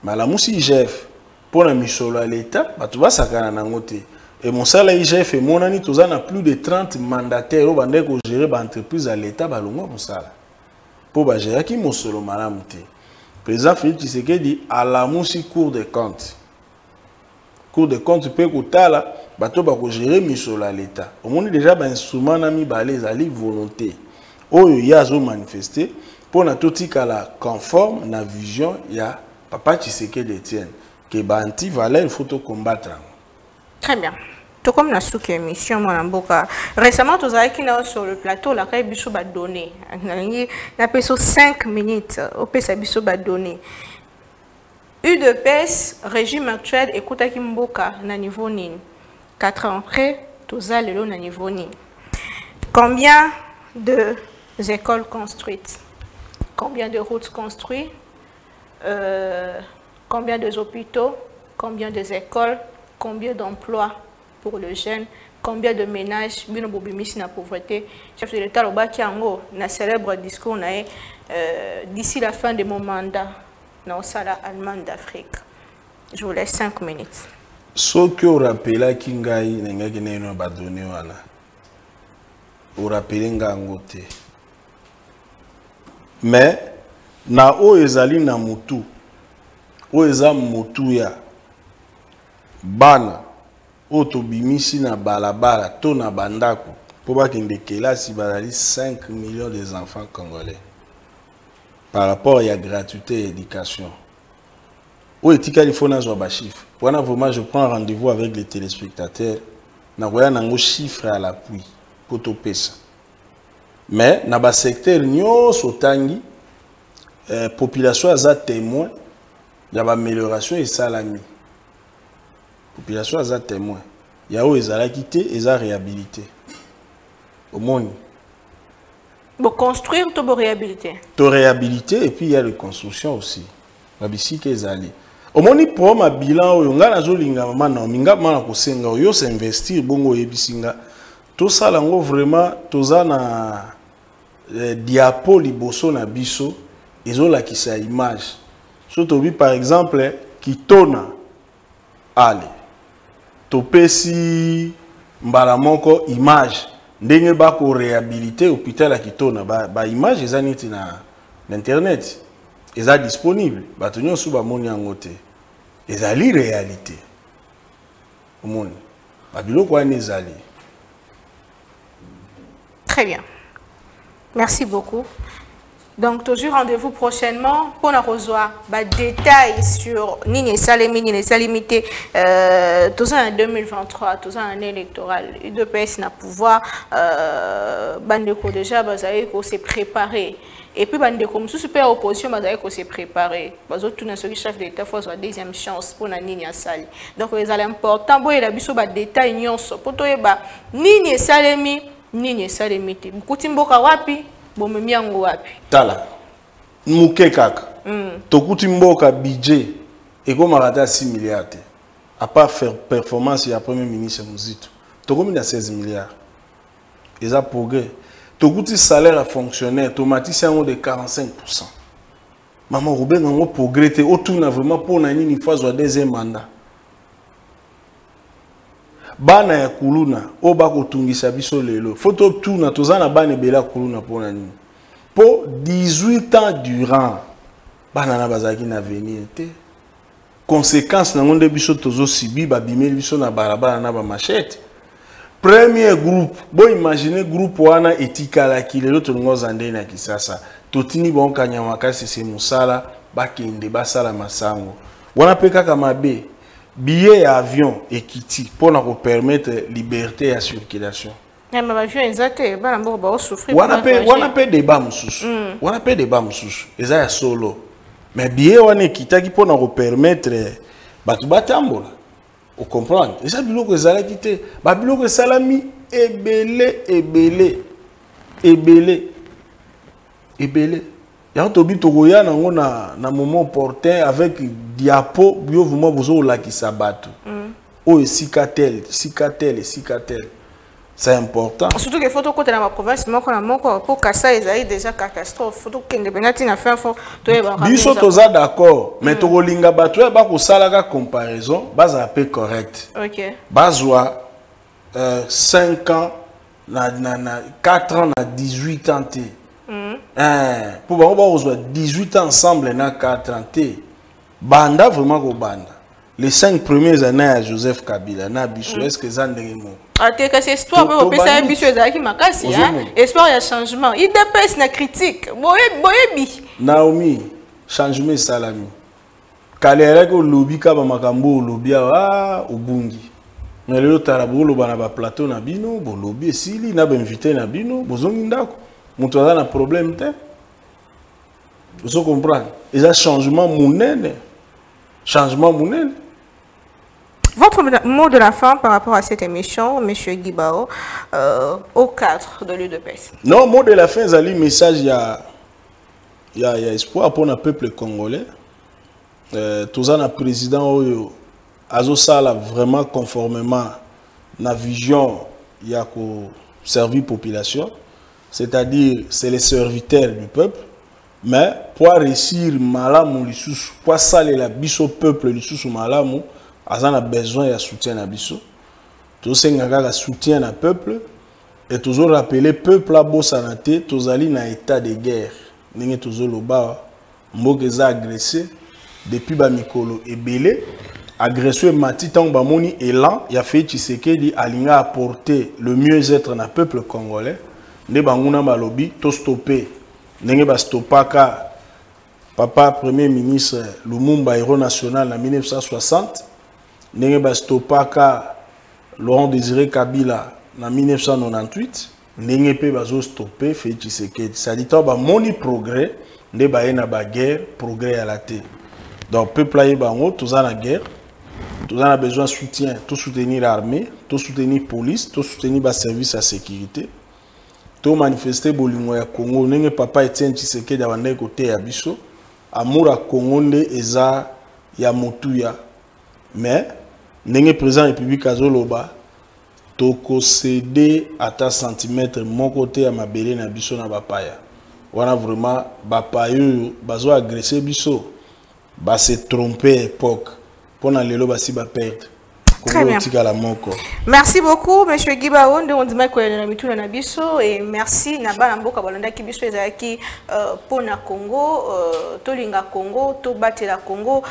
Malamusi Jeff pona misolo l'État batuba sakana na ngote. Et mon sala Jeff et mon ani tozana plus de 30 mandataires o bande ko gérer ba entreprise à l'État balongo mon sala. Po ba gérer ki mon solo malamte. Président Félix Tshisekedi à la mousse cour des comptes. Cour des comptes peut coûter là, bateau pour gérer Missoula l'État. Au monde déjà ben instrument nami balais ali volonté. Oh yazo manifesté pour na tout la conforme na vision ya papa Tshisekedi Etienne que banti valait il faut combattre. Très bien. Tout comme la souke émission Mboka. Récemment, tu as dit sur le plateau, la République a donné. On a pris 5 minutes. Au PSABISO a donné. UDPS, régime actuel, écoute à Kimboka, na niveau nini. 4 ans après, tu as le lot na niveau nini. Combien de écoles construites? Combien de routes construites? Combien de hôpitaux? Combien des écoles? Combien d'emplois pour le jeune, combien de ménages, bien bobimis na pauvreté. Chef de l'État Loba Kiango, na célèbre discours nae d'ici la fin de mon mandat dans sala allemande d'Afrique. Je vous laisse 5 minutes. Ce que vous rappelez Kingai n'enga gene no badone wana. Vous rappelez ngangote. Mais na o ezali na mutu. O ezam mutu ya bana Otobimisi na balabala, to na bandako. Pour qu'il y ait 5 millions des enfants congolais. Par rapport à la gratuité et l'éducation. Où est-ce qu'il faut que je chiffre? Je prends rendez-vous avec les téléspectateurs. Je vais vous chiffre à l'appui. Pour tout ça. Mais, dans le secteur, la population est témoin. Il y a une amélioration et salami. Population a témoin. Yao ils a quitté, ils a réhabilité. Au monde. Pour construire, tu peux réhabiliter. Tu réhabiliter et puis il y a la construction aussi. La bicycle ils allaient. Au monde ils prennent un bilan où on a la jolinga maman, minga maman ko senga, yo s'investir bongo ebisinga. Tout ça là vraiment, tout ça na diapo liboso na biso, ils ont la qui sa image. Surtout par exemple qui tourne. Allez. Topesi mbalamoko image ndenge ba ko réhabiliter hôpital akitona ba image ezaniti na internet eza disponible bato nyonso ba moni yango te ezali réalité omoni babiloko wana ezali. Très bien, merci beaucoup. Donc, toujours rendez-vous prochainement pour la recevoir détails sur Nini Salemi, Nini Salimité, tous en 2023, tous en électoral, UDPS n'a pouvoir, Bandeko déjà, Bazaïko s'est préparé. Et puis, Bandeko, super opposition, Bazaïko s'est préparé. Bazaïko, tout le chef d'État, faut avoir deuxième chance pour la Nini Sali. Donc, les important, bon, il a besoin de détails, Nyon, pour toi, Nini Salemi, Nini Salimité. Koutimbo Kawapi, Bomemiango Wapi. Tala, Moukekak. Tokutimboka budget et comme arada 6 milliards à part faire performance et à premier ministre Mouzito Tokomi na 16 milliards et ça progrès Tokuti salaire à fonctionnaire automaticien de 45% maman Ruben on progrès te autour na vraiment pour nani ni phase wa deuxième mandat bana ya kuluna oba kotungisa biso lelo photo tourna tozana bana bela kuluna pour nani pour 18 ans durant banana bazaki na venir te conséquence na ngonde biso tozo sibi ba bimel biso na barabara na ba machette premier groupe bon imaginer groupe wana etikala ki lelo to ngozande na Kinshasa totini bon kanya makasi se musala ba kende basala masango wana pe kaka mabe billet ya avion ekiti pour na ko permettre liberté ya circulation na ma avion ezate ba na mbo ba souffrir wana pe débat mususu wana pe débat mususu ezaya solo. Mais bien, on est quitté qui peut nous permettre de battre. Vous comprenez? Et ça, biloko zala quitté. Biloko salami ebele. Il y a un tobi togoya na ngona na moment porté avec diapo bio vraiment bozo la qui s'abat. Oh cicatel. C'est important. Surtout que les photos côté dans ma province, moi quand on pour Kassa ils aient déjà catastrophe. Photos qui ne bénéficient pas faire fort. Ils sont tous d'accord, mais tu relinga bateau et bah pour ça la comparaison, base un peu correct. Ok. Base wa 5 ans, 4 ans, 18 ans t. Pour bah on va rejoindre 18 ans ensemble na 4 ans t. Banda vraiment go banda. Les 5 premières années à Joseph Kabila, na biso est-ce que ça n'est pas c'est histoire pour ça espoir y a changement il dépasse la critique Naomi changement salami kalere ko lobby ka ba makambo lobby a obungi mais le tarabolo bana ba plateau na bino bo lobby sili na ba invité na bino bozongi ndako muto na problème te vous comprenez il y a changement monene. Votre mot de la fin par rapport à cette émission, M. Guibao, au cadre de l'UDPS. Non, mot de la fin, Zali, message, il y a espoir pour le peuple congolais. Tout ça, le président, Azosala, vraiment conformément à la vision, il y a servi population, c'est-à-dire, c'est les serviteurs du peuple. Mais pour réussir, malamou, pour saler la biso peuple, malamou, on a besoin de soutien à Bissot. Tout ce qui a soutien à peuple, et toujours rappeler peuple à beau santé, tous ali na état de guerre. N'est toujours le bas, Mbogeza agressé depuis Bamikolo et Belé, agressé Matitan Bamoni et là, il a fait Tshisekedi alinga apporter le mieux-être dans le peuple congolais. Ne banguna malobi, tout stopper. N'est pas stopaka papa premier ministre Lumumba héros national en 1960. N'enga stopaka Laurent Désiré Kabila en 1998 n'enga pe bazo stopé fait Tshisekedi ça dit ba moni progrès ne ba yena ba guerre progrès à la tête donc peuple aye bango tous à la guerre tous a besoin de soutien tout soutenir l'armée tout soutenir police tout soutenir ba service à sécurité tout manifester bolingo ya Congo n'enga papa Etienne Tshisekedi abandé côté ya biso amour à Congo nde eza ya motuya mais le président de la République Azoloba, toko cédé à ta centimètre, mon côté à ma belle na biso na bapaya. On a vraiment bapayo, bazo agressé biso, bas se trompé époque, pour n'aller le basi ba perdre. Très bien. Merci beaucoup, M. Guibaonde. On dit que nous avons et merci Naba Mboka Balanda Kibiso Ezaki pour le Congo, Tolinga Congo, Tobatela Congo,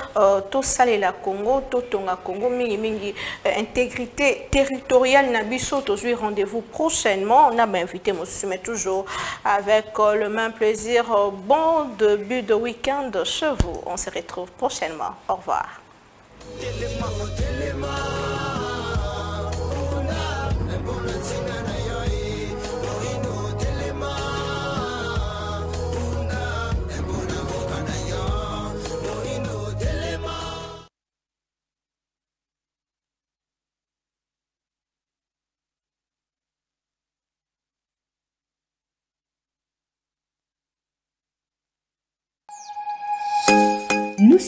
Tosalela Congo, Totonga Congo, Mingi Mingi, intégrité territoriale Nabiso. Aujourd'hui, rendez-vous prochainement. On a invité, mais toujours avec le même plaisir. Bon début de week-end chez vous. On se retrouve prochainement. Au revoir. Nous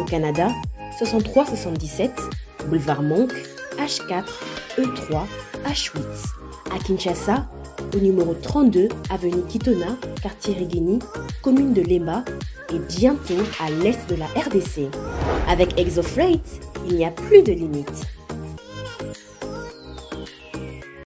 Au Canada, 6377, boulevard Monk, H4, E3, H8. À Kinshasa, au numéro 32, avenue Kitona, quartier Rigini, commune de Lemba, et bientôt à l'est de la RDC. Avec ExoFreight, il n'y a plus de limite.